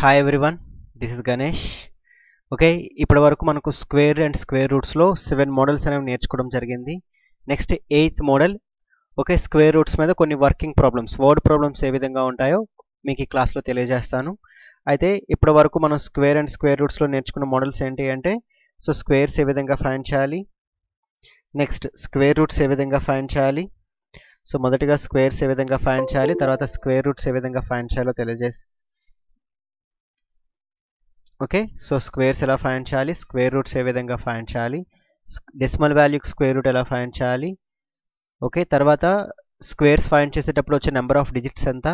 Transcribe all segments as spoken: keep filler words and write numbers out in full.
Hi everyone, this is Ganesh. Okay, now square and square roots lo seven models and next eighth model. Okay, square roots means working problems, word problems save the class lo telejastanu. Aithe ippudu square and square roots lo nerchukunna models enti ante so square save the find chali. Next square root save the find chali. So modatiga square save the find chali, tarvata square root save the find chalo telejest. Okay, so squares ela find chali, square roots e vidhanga find chali, decimal value square root ela find chali. Okay, tarvata squares find chesetappudu vache number of digits enta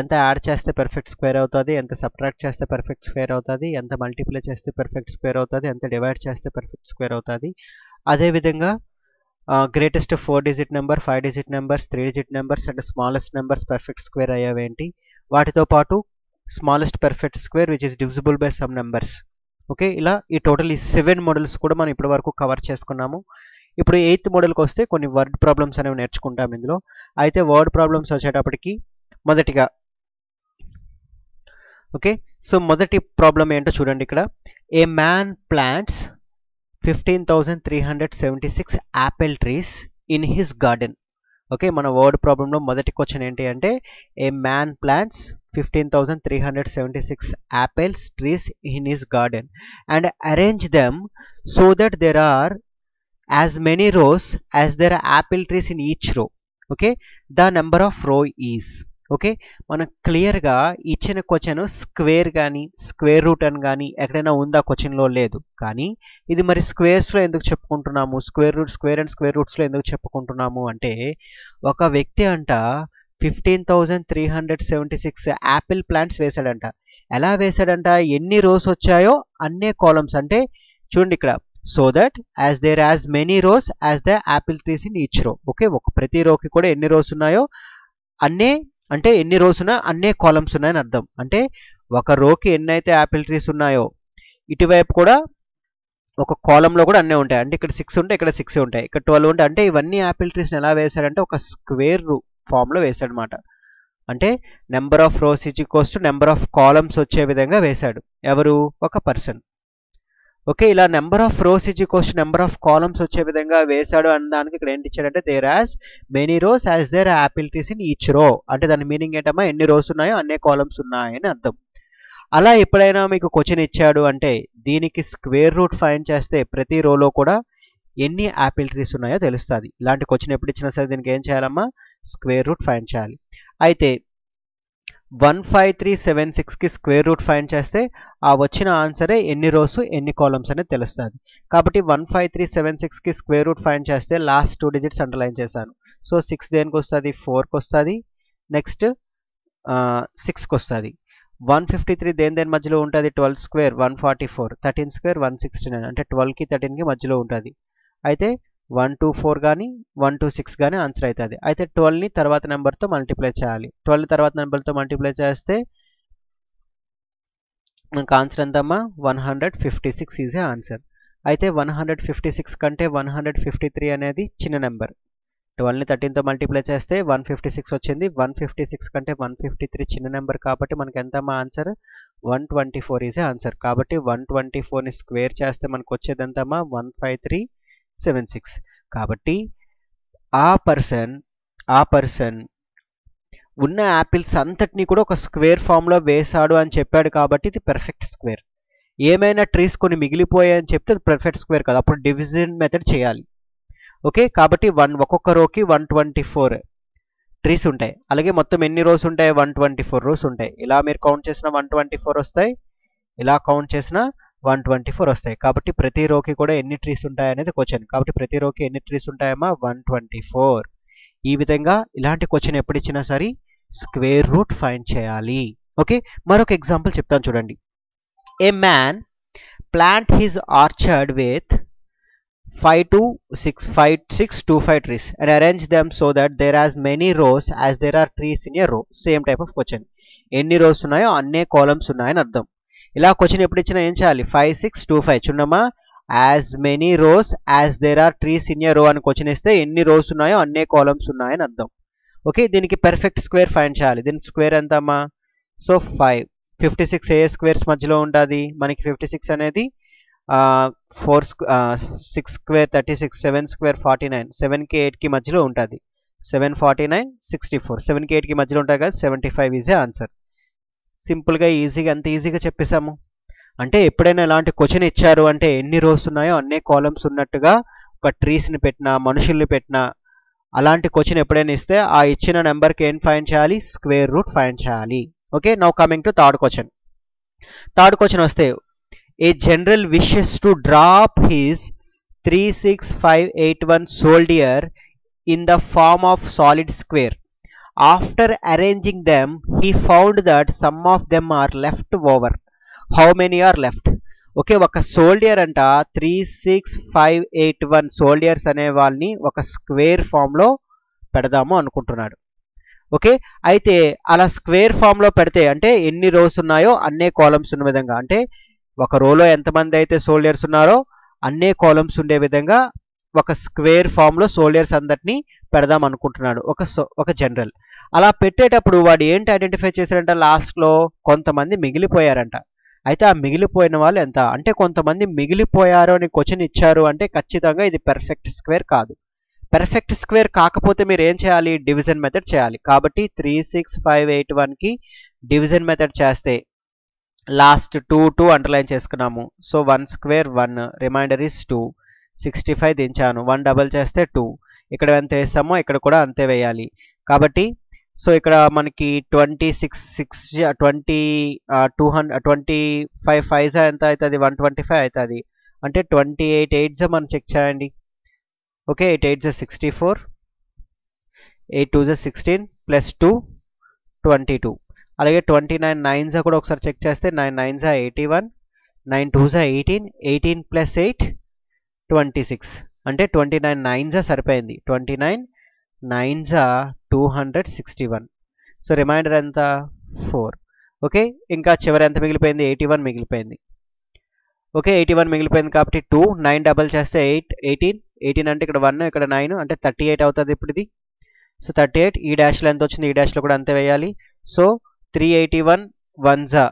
enta add chesthe perfect square avutadi, enta subtract chesthe perfect square avutadi, enta multiply chesthe perfect square avutadi, enta divide chesthe perfect square avutadi. Adhe vidhanga uh, greatest four digit number, five digit numbers, three digit numbers and smallest numbers perfect square ayyaventi vatito paatu smallest perfect square which is divisible by some numbers. Okay, ila ee total is seven models kuda manu ippudu varaku cover cheskunnamo. Ippudu eighth model ku vaste konni word problems anevi nerchukuntam indulo. Aithe word problems vachetappadiki modatiga okay, so modati problem ento chudandi ikkada. A man plants fifteen thousand three hundred seventy-six apple trees in his garden. Okay, mana word problem lo modati question enti ante a man plants fifteen thousand three hundred seventy-six apples trees in his garden and arrange them so that there are as many rows as there are apple trees in each row. Okay, the number of row is. Okay, mana clear ga ichina question square gani square root an gani ekkadaina unda question lo ledu kani idi mari squares lo enduku cheppukuntunnamu, square root square and square roots lo enduku cheppukuntunnamu ante oka vyakti anta fifteen thousand three hundred seventy-six apple plants వేసాడంట. ఎలా వేసాడంట, ఎన్ని rose వచ్చాయో అన్నే columns, అంటే చూడండి ఇక్కడ so that as there as many rows as the apple trees in each row. Okay, ఒక ప్రతి రోకి కూడా ఎన్ని రోస్ ఉన్నాయో అన్నే, అంటే ఎన్ని రోస్ ఉన్నా అన్నే కాలమ్స్ ఉన్నాయని అర్థం. అంటే ఒక రోకి ఎన్నైతే యాపిల్ ట్రీస్ ఉన్నాయో ఇటువైపు కూడా ఒక కాలంలో కూడా అన్నీ ఉంటాయి. అంటే ఇక్కడ సిక్స్ ఉంటాయి, ఇక్కడ సిక్స్ ఉంటాయి, ఇక్కడ ట్వెల్వ్ ఉంటాయి. అంటే ఇవన్నీ యాపిల్ ట్రీస్ని ఎలా వేశాడంటే ఒక స్క్వేర్ రూ ఫామ్లో వేశాడనమాట. అంటే number of rows is equals to number of columns వచ్చే విధంగా వేశాడు. ఎవరు, ఒక పర్సన్. ఓకే, ఇలా number of rows is equals to number of columns వచ్చే విధంగా వేశాడు అనడానికి ఇక్కడ ఏంటి ఇచ్చాడంటే there as many rows as there apple trees in each row. అంటే దాని మీనింగ్ ఏంటమ్మా, ఎన్ని రోస్ ఉన్నాయో అన్నే కాలమ్స్ ఉన్నాయని అర్థం. అలా ఎప్పుడైనా మీకు క్వశ్చన్ ఇచ్చాడు అంటే దీనికి స్క్వేర్ రూట్ ఫైండ్ చేస్తే ప్రతి రోలో కూడా ఎన్ని యాపిల్ ట్రీస్ ఉన్నాయో తెలుస్తుంది. ఇలాంటి క్వశ్చన్ ఎప్పుడు ఇచ్చినా సరే దీనికి ఏం చేయాలమ్మా, స్క్వేర్ రూట్ ఫైండ్ చేయాలి. అయితే వన్ ఫైవ్ త్రీ సెవెన్ సిక్స్కి స్క్వేర్ రూట్ ఫైండ్ చేస్తే ఆ వచ్చిన ఆన్సరే ఎన్ని రోస్ ఎన్ని కాలమ్స్ అనేది తెలుస్తుంది. కాబట్టి వన్ ఫైవ్ త్రీ సెవెన్ సిక్స్కి స్క్వేర్ రూట్ ఫైండ్ చేస్తే లాస్ట్ టూ డిజిట్స్ అండర్లైన్ చేశాను. సో సిక్స్ దేనికి వస్తుంది, ఫోర్కి వస్తుంది, నెక్స్ట్ సిక్స్కి వస్తుంది. వన్ ఫిఫ్టీ త్రీ దేని దేని మధ్యలో ఉంటుంది, twelve square one forty four, thirteen square one sixty nine, అంటే ట్వెల్వ్కి థర్టీన్కి మధ్యలో ఉంటుంది. అయితే వన్ టూ ఫోర్ కానీ వన్ టూ సిక్స్ కానీ ఆన్సర్ అవుతుంది. అయితే ట్వెల్వ్ని తర్వాత నెంబర్తో మల్టిప్లై చేయాలి. ట్వెల్వ్ని తర్వాత నెంబర్తో మల్టిప్లై చేస్తే మనకు ఆన్సర్ ఎంతమ్మా, one hundred fifty six is a answer. అయితే వన్ హండ్రెడ్ ఫిఫ్టీ సిక్స్ కంటే వన్ హండ్రెడ్ ఫిఫ్టీ త్రీ అనేది చిన్న నెంబర్. ట్వెల్వ్ని థర్టీన్తో మల్టిప్లై చేస్తే వన్ ఫిఫ్టీ సిక్స్ వచ్చింది. వన్ ఫిఫ్టీ సిక్స్ కంటే వన్ ఫిఫ్టీ త్రీ చిన్న నెంబర్ కాబట్టి మనకి ఎంతమ్మా answer, one twenty four is a answer. కాబట్టి వన్ ట్వంటీ ఫోర్ని స్క్వేర్ చేస్తే మనకు వచ్చేది ఎంతమ్మా, one five three seven six. కాబట్టి ఆ పర్సన్ ఆ పర్సన్ ఉన్న యాపిల్స్ అంతటినీ కూడా ఒక స్క్వేర్ ఫామ్లో వేశాడు అని చెప్పాడు. కాబట్టి ఇది పెర్ఫెక్ట్ స్క్వేర్. ఏమైనా ట్రీస్ కొన్ని మిగిలిపోయాయని చెప్తే అది పెర్ఫెక్ట్ స్క్వేర్ కాదు, అప్పుడు డివిజన్ మెథడ్ చేయాలి. ఓకే, కాబట్టి వన్ ఒక్కొక్క రోకి వన్ ట్వంటీ ఫోర్ ట్రీస్ ఉంటాయి. అలాగే మొత్తం ఎన్ని రోస్ ఉంటాయి, వన్ ట్వంటీ ఫోర్ రోస్ ఉంటాయి. ఇలా మీరు కౌంట్ చేసిన వన్ ట్వంటీ ఫోర్ వస్తాయి, ఇలా కౌంట్ చేసిన వన్ ట్వంటీ ఫోర్ వస్తాయి. కాబట్టి ప్రతి రోకి కూడా ఎన్ని ట్రీస్ ఉంటాయి అనేది క్వశ్చన్. కాబట్టి ప్రతి రోకి ఎన్ని ట్రీస్ ఉంటాయమ్మా, వన్ ట్వంటీ ఫోర్. ఈ విధంగా ఇలాంటి క్వశ్చన్ ఎప్పుడు ఇచ్చినా సరే స్క్వేర్ రూట్ ఫైండ్ చేయాలి. ఓకే, మరొక ఎగ్జాంపుల్ చెప్తాను చూడండి. A man plant his orchard with five to six five six two five trees and arrange them so that there are many rows as there are trees in a row. Same type of question, ఎన్ని rows ఉన్నాయో అన్నే columns ఉన్నాయని అర్థం. ఇలా question ఎప్పుడు ఇచ్చినా ఏం చేయాలి, ఫైవ్ సిక్స్ టూ ఫైవ్ చూడమ్మా, as many rows as there are trees in a row అని క్వశ్చన్ ఇస్తే ఎన్ని రోస్ ఉన్నాయో అన్నే కాలమ్స్ ఉన్నాయని అర్థం. ఓకే, దీనికి పెర్ఫెక్ట్ స్క్వేర్ ఫైండ్ చేయాలి. దీనికి స్క్వేర్ ఎంతమ్మా, so five fifty-six a squares madhyalo untadi maniki fifty-six anedi uh, four uh, six square thirty-six seven square forty-nine seven k eight ki madhyalo untadi seven forty-nine sixty-four seven k eight ki madhyalo untayi kada seventy-five is the answer. Simple గా ఈజీగా అంత ఈజీగా చెప్పేసాము. అంటే ఎప్పుడైనా ఇలాంటి question ఇచ్చారు అంటే ఎన్ని రోస్ ఉన్నాయో అన్ని కాలమ్స్ ఉన్నట్టుగా ఒక ట్రీస్ ని పెట్టినా మనుషుల్ని పెట్టినా అలాంటి క్వశ్చన్ ఎప్పుడైనా ఇస్తే ఆ ఇచ్చిన నెంబర్ కి ఏం ఫైండ్ చేయాలి, స్క్వేర్ రూట్ ఫైండ్ చేయాలి. Okay, now coming to third question. Third question వస్తే a general wishes to drop his three six five eight one soldier in the form of solid square. After arranging them, he found that some of them are left over. How many are left? Okay, ఒక soldier అంట three six five eight one soldiers అనే వాళ్ళని ఒక square ఫామ్లో పెడదాము అనుకుంటున్నాడు. Okay, అయితే అలా స్క్వేర్ ఫామ్లో పెడితే అంటే ఎన్ని రోస్ ఉన్నాయో అన్నే కాలమ్స్ ఉన్న విధంగా, అంటే ఒక రోలో ఎంతమంది అయితే సోల్డియర్స్ ఉన్నారో అన్నే కాలమ్స్ ఉండే విధంగా ఒక స్క్వేర్ ఫామ్లో సోల్డియర్స్ అందరినీ పెడదాం అనుకుంటున్నాడు ఒక ఒక జనరల్. అలా పెట్టేటప్పుడు వాడు ఏంటి ఐడెంటిఫై చేశారంట, లాస్ట్లో కొంతమంది మిగిలిపోయారంట. అయితే ఆ మిగిలిపోయిన వాళ్ళు ఎంత అంటే కొంతమంది మిగిలిపోయారు అని క్వశ్చన్ ఇచ్చారు అంటే ఖచ్చితంగా ఇది పెర్ఫెక్ట్ స్క్వేర్ కాదు. పెర్ఫెక్ట్ స్క్వేర్ కాకపోతే మీరు ఏం చేయాలి, డివిజన్ మెథడ్ చేయాలి. కాబట్టి త్రీ సిక్స్ ఫైవ్ ఎయిట్ వన్కి డివిజన్ మెథడ్ చేస్తే లాస్ట్ టూ టూ అండర్లైన్ చేసుకున్నాము. So one square one, remainder is two. Sixty five దించాను, వన్ డబల్ చేస్తే టూ. ఇక్కడ ఎంత వేస్తామో ఇక్కడ కూడా అంతే వేయాలి. కాబట్టి సో ఇక్కడ మనకి twenty six six twenty two hundred twenty five five ఎంత అవుతుంది, వన్ ట్వంటీ ఫైవ్ అవుతుంది. అంటే ట్వంటీ ఎయిట్ ఎయిట్ జా మనం చెక్ చేయండి. ఓకే, ఎయిట్ ఎయిట్ జా సిక్స్టీ ఫోర్, ఎయిట్ టూ జా sixteen plus two twenty two. అలాగే ట్వంటీ నైన్ నైన్ జా కూడా ఒకసారి చెక్ చేస్తే నైన్ నైన్ జా ఎయిటీ వన్, నైన్ టూ జా eighteen, eighteen plus eight twenty six. అంటే ట్వంటీ నైన్ నైన్ జా సరిపోయింది, ట్వంటీ నైన్ నైన్ జా two hundred sixty one. So remainder ఎంత, ఫోర్. ఓకే, ఇంకా చివరి ఎంత మిగిలిపోయింది, ఎయిటీ వన్ మిగిలిపోయింది. ఓకే, ఎయిటీ వన్ మిగిలిపోయింది కాబట్టి టూ, నైన్ డబల్ చేస్తే ఎయిట్, ఎయిటీన్ ఎయిటీన్ అంటే ఇక్కడ వన్ ఇక్కడ నైన్ అంటే థర్టీ ఎయిట్ అవుతుంది ఇప్పుడు ఇది. సో థర్టీ ఎయిట్, ఈ డాష్లో ఎంత వచ్చింది ఈ డాష్లో కూడా అంతే వేయాలి. So three eighty one one జా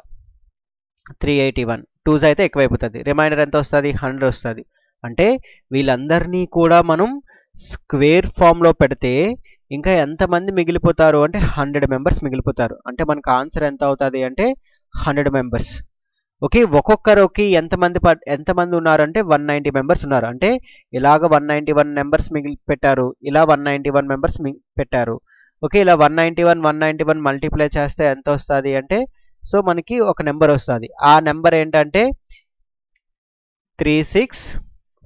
త్రీ ఎయిటీ వన్, టూ జా అయితే ఎక్కువైపోతుంది. రిమైండర్ ఎంత వస్తుంది, హండ్రెడ్ వస్తుంది. అంటే వీళ్ళందరినీ కూడా మనం స్క్వేర్ ఫామ్లో పెడితే ఇంకా ఎంతమంది మిగిలిపోతారు అంటే హండ్రెడ్ మెంబర్స్ మిగిలిపోతారు. అంటే మనకు ఆన్సర్ ఎంత అవుతుంది అంటే హండ్రెడ్ మెంబర్స్. ఓకే, ఒక్కొక్కరికి ఎంతమంది ఎంతమంది ఉన్నారు అంటే వన్ నైంటీ మెంబర్స్ ఉన్నారు. అంటే ఇలాగ వన్ నైంటీ వన్ మెంబర్స్ మిగిలి పెట్టారు, ఇలా వన్ నైంటీ వన్ మెంబర్స్ పెట్టారు. ఓకే, ఇలా one ninety one one ninety one multiply చేస్తే ఎంత వస్తుంది అంటే సో మనకి ఒక నెంబర్ వస్తుంది. ఆ నెంబర్ ఏంటంటే three six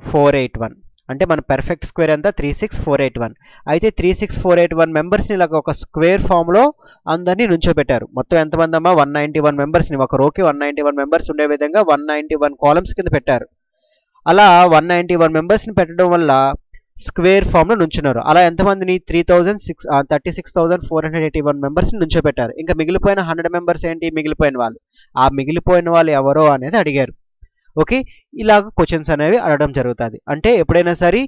four eight one. అంటే మన పెర్ఫెక్ట్ స్క్వేర్ అంతా three six four eight one. అయితే three six four eight one మెంబర్స్ని ఇలా ఒక స్క్వేర్ ఫామ్లో అందరినీ నుంచోబెట్టారు. మొత్తం ఎంతమంది అమ్మా, వన్ నైంటీ వన్ మెంబర్స్ని ఒక రోకి వన్ నైంటీ వన్ మెంబర్స్ ఉండే విధంగా వన్ నైంటీ వన్ కాలమ్స్ కింద పెట్టారు. అలా వన్ నైంటీ వన్ మెంబర్స్ని పెట్టడం వల్ల స్క్వేర్ ఫామ్లో నుంచున్నారు. అలా ఎంతమందిని, three thousand six thirty six thousand four hundred eighty one మెంబర్స్ని నుంచోబెట్టారు. ఇంకా మిగిలిపోయిన హండ్రెడ్ మెంబర్స్ ఏంటి, మిగిలిపోయిన వాళ్ళు. ఆ మిగిలిపోయిన వాళ్ళు ఎవరో అనేది అడిగారు. ఓకే, ఇలాగ క్వశ్చన్స్ అనేవి అడగడం జరుగుతుంది. అంటే ఎప్పుడైనా సరే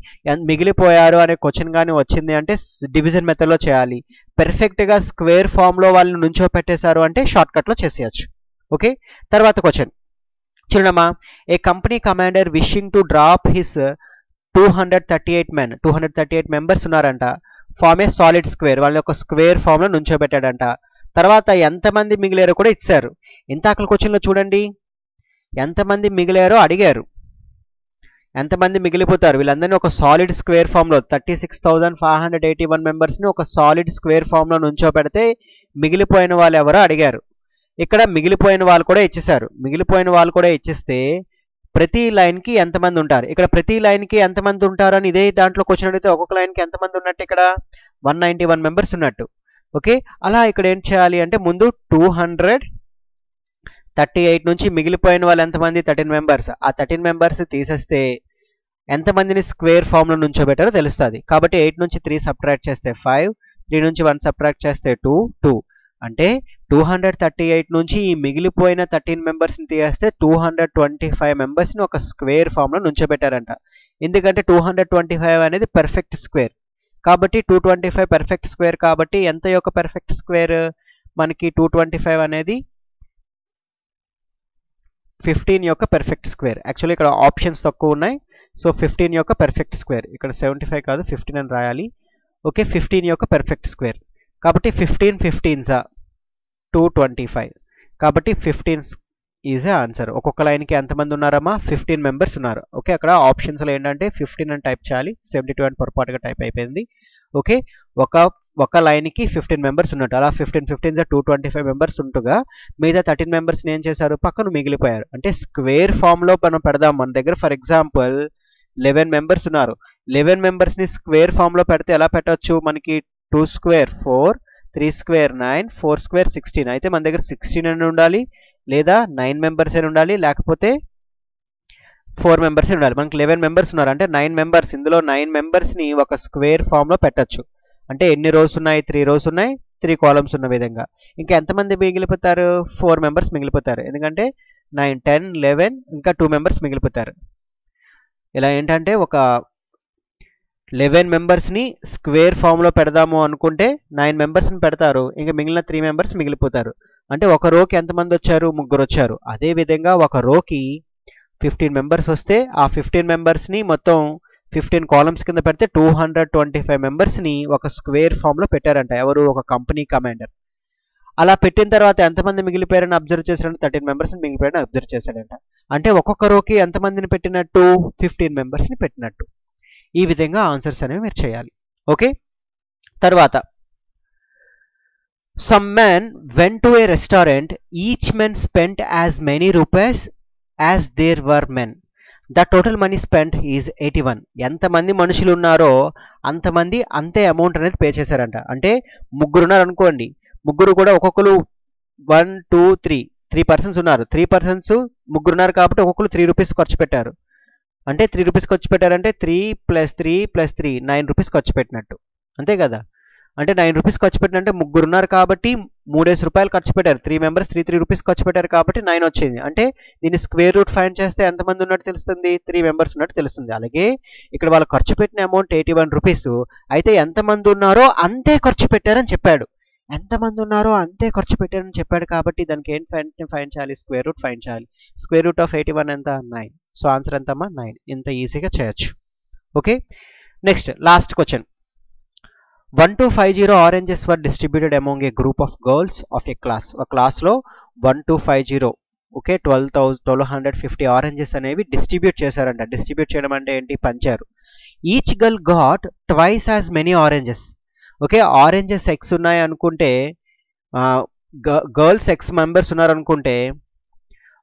మిగిలిపోయారు అనే క్వశ్చన్ కానీ వచ్చింది అంటే డివిజన్ మెథడ్లో చేయాలి. పెర్ఫెక్ట్గా స్క్వేర్ ఫామ్లో వాళ్ళని నుంచో పెట్టేశారు అంటే షార్ట్కట్లో చేసేయచ్చు. ఓకే, తర్వాత క్వశ్చన్ చూడమ్మా. A company commander wishing to drop his two hundred thirty eight men two hundred thirty eight members ఉన్నారంట. ఫామ్ ఏ సాలిడ్ స్క్వేర్, వాళ్ళని ఒక స్క్వేర్ ఫామ్లో నుంచో పెట్టాడంట. తర్వాత ఎంతమంది మిగిలేరో కూడా ఇచ్చారు. ఇంతాకల క్వశ్చన్లో చూడండి ఎంతమంది మిగిలారో అడిగారు, ఎంతమంది మిగిలిపోతారు. వీళ్ళందరినీ ఒక సాలిడ్ స్క్వేర్ ఫామ్లో thirty six thousand five hundred eighty one మెంబర్స్ని ఒక సాలిడ్ స్క్వేర్ ఫామ్లో నుంచో పెడితే మిగిలిపోయిన వాళ్ళు ఎవరో అడిగారు. ఇక్కడ మిగిలిపోయిన వాళ్ళు కూడా ఇచ్చేశారు. మిగిలిపోయిన వాళ్ళు కూడా ఇచ్చేస్తే ప్రతి లైన్కి ఎంతమంది ఉంటారు, ఇక్కడ ప్రతి లైన్కి ఎంతమంది ఉంటారు అని ఇదే దాంట్లో క్వశ్చన్ అడిగితే ఒక్కొక్క లైన్కి ఎంతమంది ఉన్నట్టు, ఇక్కడ వన్ నైంటీ వన్ మెంబర్స్ ఉన్నట్టు. ఓకే, అలా ఇక్కడ ఏం చేయాలి అంటే ముందు టూ హండ్రెడ్ థర్టీ ఎయిట్ నుంచి మిగిలిపోయిన వాళ్ళు ఎంతమంది, థర్టీన్ మెంబర్స్. ఆ థర్టీన్ మెంబర్స్ తీసేస్తే ఎంతమందిని స్క్వేర్ ఫామ్లో నుంచోబెట్టారో తెలుస్తుంది. కాబట్టి ఎయిట్ నుంచి త్రీ సబ్ట్రాక్ట్ చేస్తే ఫైవ్, త్రీ నుంచి వన్ సబ్ట్రాక్ట్ చేస్తే టూ, టూ అంటే టూ హండ్రెడ్ థర్టీ ఎయిట్ నుంచి ఈ మిగిలిపోయిన థర్టీన్ మెంబర్స్ని తీసేస్తే టూ హండ్రెడ్ ట్వంటీ ఫైవ్ మెంబర్స్ని ఒక స్క్వేర్ ఫామ్లో నుంచోబెట్టారంట. ఎందుకంటే టూ హండ్రెడ్ ట్వంటీ ఫైవ్ అనేది పెర్ఫెక్ట్ స్క్వేర్ కాబట్టి two twenty five perfect square. కాబట్టి ఎంత యొక్క పెర్ఫెక్ట్ స్క్వేర్ మనకి టూ ట్వంటీ ఫైవ్ అనేది fifteen యొక్క perfect square. Actually ఇక్కడ options తక్కువ ఉన్నాయి. So fifteen యొక్క perfect square. ఇక్కడ seventy-five కాదు fifteen అని రాయాలి. Okay, fifteen యొక్క perfect square. కాబట్టి fifteen fifteens are two twenty-five. కాబట్టి fifteen is the answer. ఒక్కొక్క లైన్ కి ఎంతమంది ఉన్నారమ్మా fifteen members ఉన్నారు. ఓకే అక్కడ ఆప్షన్స్ లో ఏంటంటే fifteen అని టైప్ చేయాలి. seventy-two అని పొరపాటుగా టైప్ అయిపోయింది. ఓకే ఒక ఒక లైన్ కి fifteen members ఉన్నట్టు అలా fifteen fifteens two twenty-five members ఉంటుగా మిగతా thirteen members ని ఏం చేశారు పక్కన మిగిలిపోయారు అంటే స్క్వేర్ ఫామ్ లో మనం పెడదాం మన దగ్గర ఫర్ ఎగ్జాంపుల్ eleven members ఉన్నారు eleven members ని స్క్వేర్ ఫామ్ లో పెడితే ఎలా పెట్టొచ్చు మనకి two square four three square nine four square sixteen అయితే మన దగ్గర sixteen అని ఉండాలి లేదా nine members అని ఉండాలి లేకపోతే four members అని ఉండాలి మనకి eleven members ఉన్నారు అంటే nine members ఇందులో nine members ని ఒక స్క్వేర్ ఫామ్ లో పెట్టొచ్చు అంటే ఎన్ని రోస్ ఉన్నాయి three రోస్ ఉన్నాయి three కాలమ్స్ ఉన్న విధంగా ఇంకా ఎంత మంది మిగిలిపోతారు four మెంబర్స్ మిగిలిపోతారు ఎందుకంటే nine ten eleven ఇంకా two మెంబర్స్ మిగిలిపోతారు ఇలా ఏంటంటే ఒక eleven మెంబర్స్ ని స్క్వేర్ ఫామ్ లో పెడదాము అనుకుంటే nine మెంబర్స్ ని పెడతారు ఇంకా మిగిలిన three మెంబర్స్ మిగిలిపోతారు అంటే ఒక రోకి ఎంత మంది వచ్చారు ముగ్గురు వచ్చారు అదే విధంగా ఒక రోకి fifteen మెంబర్స్ వస్తే ఆ fifteen మెంబర్స్ ని మొత్తం fifteen columns కింద పెడితే two twenty-five members ని ఒక స్క్వేర్ ఫామ్ లో పెట్టారంట ఎవరు ఒక కంపెనీ కమాండర్ అలా పెట్టిన తర్వాత ఎంతమంది మిగిలిపోయారని అబ్జర్వ్ చేశారంటే thirteen members ని మిగిలిపోయారని అబ్జర్వ్ చేశారంట అంటే ఒక్కొక్క రోకి ఎంతమందిని పెట్టినట్టు fifteen members ని పెట్టినట్టు ఈ విధంగా ఆన్సర్స్ అనేవి మీరు చేయాలి ఓకే తర్వాత some men went to a restaurant each man spent as many rupees as there were men The total money spent is eighty-one. ఎంతమంది మనుషులు ఉన్నారో అంతమంది అంతే అమౌంట్ అనేది పే చేశారంట అంటే ముగ్గురు ఉన్నారు అనుకోండి ముగ్గురు కూడా ఒక్కొక్కరు one two three three persons ఉన్నారు త్రీ పర్సన్స్ ముగ్గురు ఉన్నారు కాబట్టి ఒక్కొక్కరు త్రీ రూపీస్ ఖర్చు పెట్టారు అంటే త్రీ రూపీస్ ఖర్చు పెట్టారంటే three plus three plus three nine rupees ఖర్చు పెట్టినట్టు అంతే కదా అంటే నైన్ రూపీస్ ఖర్చు పెట్టినంటే ముగ్గురు ఉన్నారు కాబట్టి మూడేసి రూపాయలు ఖర్చు పెట్టారు three members three three rupees ఖర్చు పెట్టారు కాబట్టి నైన్ వచ్చింది అంటే దీన్ని స్క్వేర్ రూట్ ఫైండ్ చేస్తే ఎంతమంది ఉన్నట్టు తెలుస్తుంది త్రీ మెంబర్స్ ఉన్నట్టు తెలుస్తుంది అలాగే ఇక్కడ వాళ్ళు ఖర్చు పెట్టిన అమౌంట్ ఎయిటీ వన్ రూపీస్ అయితే ఎంతమంది ఉన్నారో అంతే ఖర్చు పెట్టారని చెప్పాడు ఎంతమంది ఉన్నారో అంతే ఖర్చు పెట్టారని చెప్పాడు కాబట్టి దానికి ఏం ఫైండ్ చేయాలి స్క్వేర్ రూట్ ఫైండ్ చేయాలి square root of eighty one ఎంత నైన్ సో ఆన్సర్ ఎంతమ్మా నైన్ ఇంత ఈజీగా చేయొచ్చు okay next last question one two five zero oranges were distributed among a group of girls of a class. A class lo one two five zero okay twelve thousand one hundred fifty oranges anevi distribute chesaranta. Distribute cheyadam ante enti pancharu. Each girl got twice as many oranges. Okay oranges x unnay anukunte uh, girls x members unnaru anukunte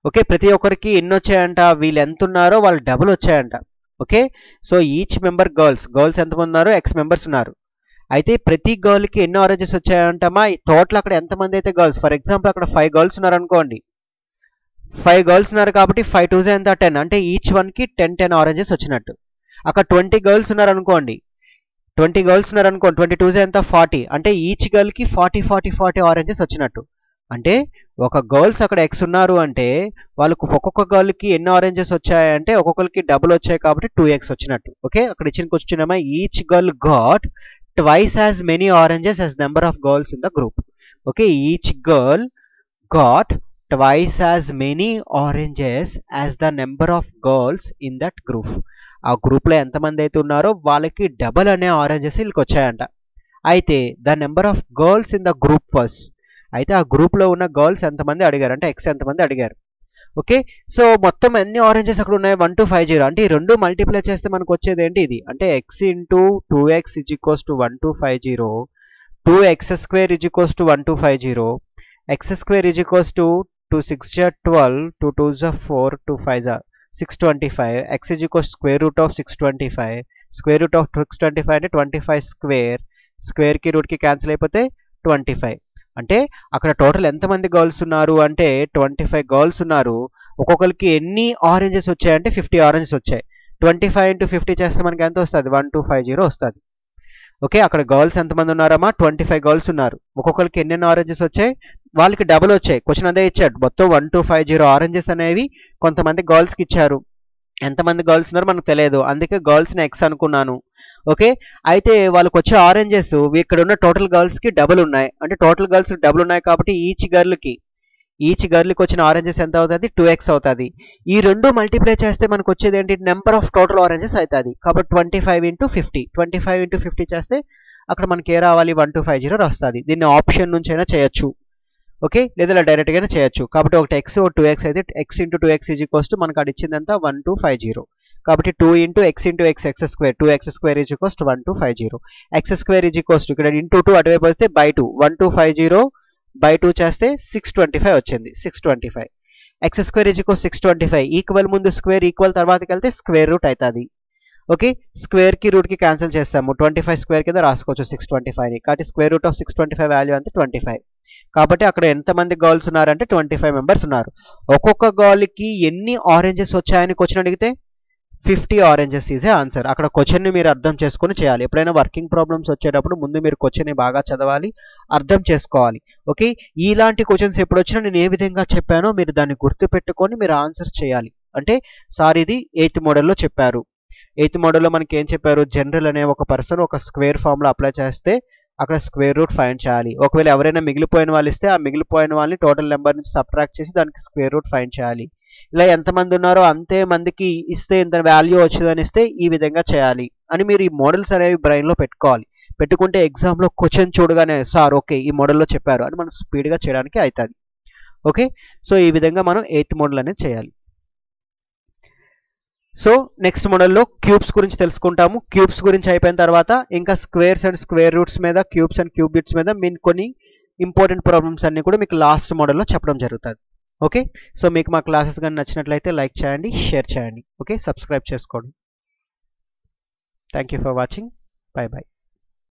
okay prati okkariki enno cheyanta veelu ent unnaro vaallu double ochayanta. Okay so each member girls girls ent unnaro x members unnaru. అయితే ప్రతి girl కి ఎన్ని oranges వచ్చాయంటమా ఈ total అక్కడ ఎంతమంది అయితే girls for example అక్కడ five girls ఉన్నారు అనుకోండి ఫైవ్ గర్ల్స్ ఉన్నారు కాబట్టి ఫైవ్ టూ ఎంత టెన్ అంటే ఈచ్ వన్ కి టెన్ టెన్ ఆరెంజెస్ వచ్చినట్టు అక్కడ ట్వంటీ గర్ల్స్ ఉన్నారు అనుకోండి ట్వంటీ గర్ల్స్ ఉన్నారు అనుకోండి ట్వంటీ టూ ఎంత ఫార్టీ అంటే ఈచ్ గర్ల్ కి ఫార్టీ ఫార్టీ ఫార్టీ ఆరెంజెస్ వచ్చినట్టు అంటే ఒక గర్ల్స్ అక్కడ ఎక్స్ ఉన్నారు అంటే వాళ్ళకు ఒక్కొక్క గర్ల్ కి ఎన్ని ఆరెంజెస్ వచ్చాయంటే ఒక్కొక్కరికి డబుల్ వచ్చాయి కాబట్టి టూ ఎక్స్ వచ్చినట్టు ఓకే అక్కడ ఇచ్చిన question each girl got twice as many oranges as number of girls in the group okay each girl got twice as many oranges as the number of girls in that group aa group lo entha mandi aithe unnaro vallaki double ane oranges ilku vachayanta aithe the number of girls in the group was aithe aa group lo unna girls entha mandi adigaru ante x entha mandi adigaru okay so మొత్తం ఎన్ని oranges అక్కడ ఉన్నాయి one two five zero అంటే ఈ రెండు multiply చేస్తే మనకు వచ్చేది ఏంటి ఇది అంటే x into two x is equals to one two five zero two x square is equals to one two five zero x square is equals to two six జా ట్వెల్వ్ టూ టూ జా four two five జా six twenty five x is equals square root of six twenty five square root of six twenty five అంటే twenty five square స్క్వేర్కి రూట్కి cancel అయిపోతే twenty five అంటే అక్కడ total ఎంతమంది girls ఉన్నారు అంటే ట్వంటీ ఫైవ్ గర్ల్స్ ఉన్నారు ఒక్కొక్కరికి ఎన్ని ఆరెంజెస్ వచ్చాయంటే ఫిఫ్టీ ఆరెంజెస్ వచ్చాయి ట్వంటీ ఫైవ్ ఇంటూ ఫిఫ్టీ చేస్తే మనకి ఎంత వస్తుంది వన్ టూ ఫైవ్ జీరో వస్తుంది ఓకే అక్కడ గర్ల్స్ ఎంతమంది ఉన్నారమ్మా ట్వంటీ ఫైవ్ గర్ల్స్ ఉన్నారు ఒక్కొక్కరికి ఎన్నెన్ని ఆరెంజెస్ వచ్చాయి వాళ్ళకి డబుల్ వచ్చాయి క్వశ్చన్ అదే ఇచ్చాడు మొత్తం one two five zero oranges అనేవి కొంతమంది గర్ల్స్కి ఇచ్చారు ఎంతమంది గర్ల్స్ ఉన్నారో మనకు తెలియదు అందుకే గర్ల్స్ని ఎక్స్ అనుకున్నాను ఓకే అయితే వాళ్ళకి వచ్చే ఆరెంజెస్ ఇక్కడ ఉన్న టోటల్ గర్ల్స్కి డబుల్ ఉన్నాయి అంటే టోటల్ గర్ల్స్ డబుల్ ఉన్నాయి కాబట్టి ఈచ్ గర్ల్కి each girl ki oranges enta avutadi two x avutadi ee rendu multiply cheste manaku vachedi enti number of total oranges aitadi kabatti twenty-five into fifty cheste akkada manaku e raavali one two five zero rastadi dinni option nunchi aina cheyachu okay ledala direct ga aina cheyachu kabatti okati x or two x aithe x into two x is equals to manaku adi ichindanta one two five zero kabatti two into x into x x square two x square is equals to one two five zero x square is equals to ikkada into two adu vayipu vaste by two one two five zero by two chaste six twenty-five ochindi six twenty-five x square is equal six twenty-five equal mundu square equal tarvata kelthe square root aitadi okay square ki root ki cancel chestamu twenty-five square kinda raskochu six twenty-five ni kaati square root of six twenty-five value ante twenty-five kabatti akkada entha mandi girls unnaru ante twenty-five members unnaru okokka girl ki enni oranges vachayani question adigithe fifty oranges is the answer. Akkada question ni meer ardham cheskoni cheyali. Eppudaina working problems vachchedappudu mundu meer question ni baaga chadavali, ardham chesukovali. Okay? Ilanti questions eppudu vachina nenu ee vidhanga cheppano meer danni gurtu pettukoni meer answers cheyali. Ante sari idi eighth model lo chepparu. eighth model lo manaki em chepparu general ane oka person oka square form lo apply cheste akkada square root find cheyali. Okavela evaraina miglipoyina vallu iste aa miglipoyina valni total number nunchi subtract chesi daniki square root find cheyali. ఇలా ఎంతమంది ఉన్నారో అంతే మందికి ఇస్తే ఇంత value వచ్చేదని ఇస్తే ఈ విధంగా చేయాలి అని మీరు ఈ మోడల్స్ అనేవి బ్రెయిన్ లో పెట్టుకోవాలి. పెట్టుకుంటే ఎగ్జామ్ లో క్వశ్చన్ చూడగానే సార్ ఓకే ఈ మోడల్ లో చెప్పారు అని మనం స్పీడ్ గా చేయడానికి అవుతుంది. ఓకే సో ఈ విధంగా మనం ఎయిత్ మోడల్ అనేది చేయాలి. సో నెక్స్ట్ మోడల్లో క్యూబ్స్ గురించి తెలుసుకుంటాము. క్యూబ్స్ గురించి అయిపోయిన తర్వాత ఇంకా స్క్వేర్స్ అండ్ స్క్వేర్ రూట్స్ మీద క్యూబ్స్ అండ్ క్యూబ్ రూట్స్ మీద మీ కొన్ని ఇంపార్టెంట్ ప్రాబ్లమ్స్ అన్ని కూడా మీకు లాస్ట్ మోడల్లో చెప్పడం జరుగుతుంది. ఓకే సో మీకు మా క్లాసెస్ గాని నచ్చినట్లయితే లైక్ చేయండి, షేర్ చేయండి, ఓకే సబ్స్క్రైబ్ చేసుకోండి. Thank you for watching. Bye by.